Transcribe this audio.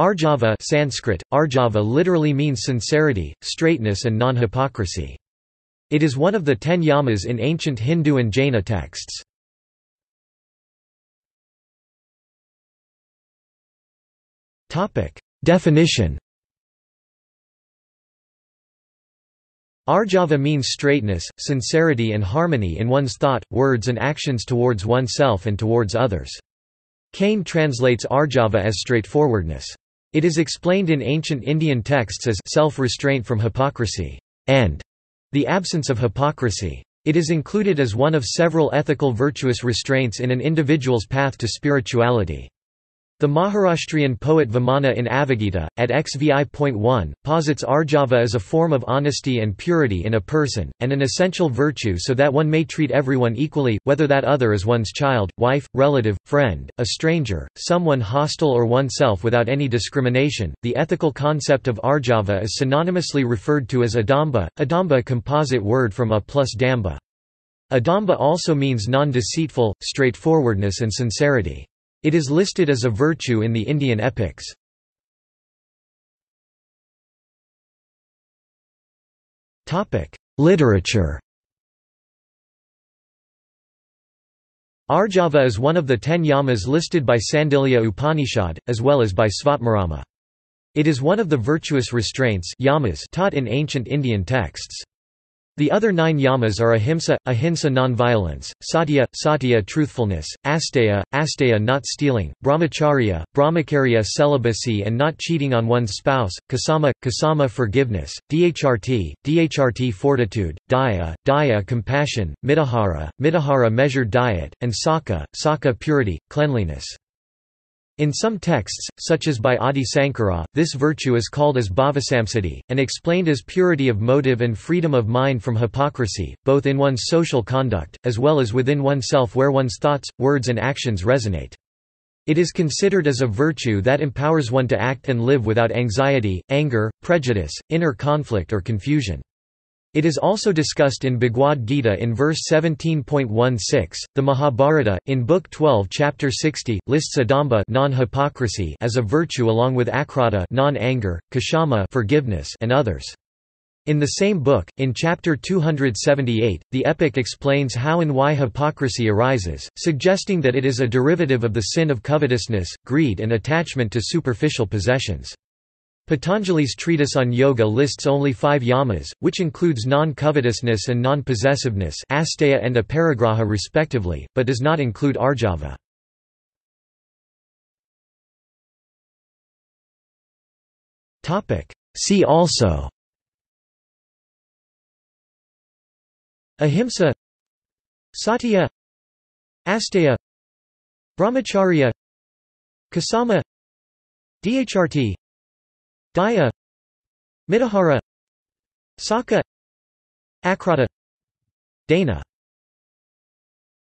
Arjava Sanskrit, Arjava literally means sincerity, straightness and non-hypocrisy. It is one of the 10 yamas in ancient Hindu and Jaina texts. Definition. Arjava means straightness, sincerity and harmony in one's thought, words and actions towards oneself and towards others. Cain translates Arjava as straightforwardness. It is explained in ancient Indian texts as self-restraint from hypocrisy and the absence of hypocrisy. It is included as one of several ethical virtuous restraints in an individual's path to spirituality. The Maharashtrian poet Vimana in Avagita, at XVI.1, posits Arjava as a form of honesty and purity in a person, and an essential virtue so that one may treat everyone equally, whether that other is one's child, wife, relative, friend, a stranger, someone hostile or oneself without any discrimination. The ethical concept of Arjava is synonymously referred to as Adamba, Adamba composite word from A plus Damba. Adamba also means non-deceitful, straightforwardness and sincerity. It is listed as a virtue in the Indian epics. Literature. Arjava is one of the 10 yamas listed by Sandilya Upanishad, as well as by Svatmarama. It is one of the virtuous restraints yamas taught in ancient Indian texts. The other 9 yamas are ahimsa, ahimsa non-violence, satya, satya truthfulness, asteya, asteya not stealing, brahmacharya, brahmacharya celibacy and not cheating on one's spouse, kasama, kasama forgiveness, dhrt, dhrt fortitude, daya, daya compassion, mitahara, mitahara measured diet, and saka, saka purity, cleanliness. In some texts, such as by Adi Sankara, this virtue is called as bhavasamsiddhi, and explained as purity of motive and freedom of mind from hypocrisy, both in one's social conduct, as well as within oneself where one's thoughts, words and actions resonate. It is considered as a virtue that empowers one to act and live without anxiety, anger, prejudice, inner conflict or confusion. It is also discussed in Bhagwad Gita in verse 17.16. The Mahabharata, in Book 12, Chapter 60, lists Adamba non-hypocrisy as a virtue along with Akrata non-anger, Kshama forgiveness, and others. In the same book, in Chapter 278, the epic explains how and why hypocrisy arises, suggesting that it is a derivative of the sin of covetousness, greed, and attachment to superficial possessions. Patanjali's treatise on yoga lists only 5 yamas, which includes non-covetousness and non-possessiveness asteya and aparagraha respectively, but does not include Arjava. See also: ahimsa, satya, asteya, brahmacharya, kasama, dhrt, daya, mitahara, saka, akrata, dana.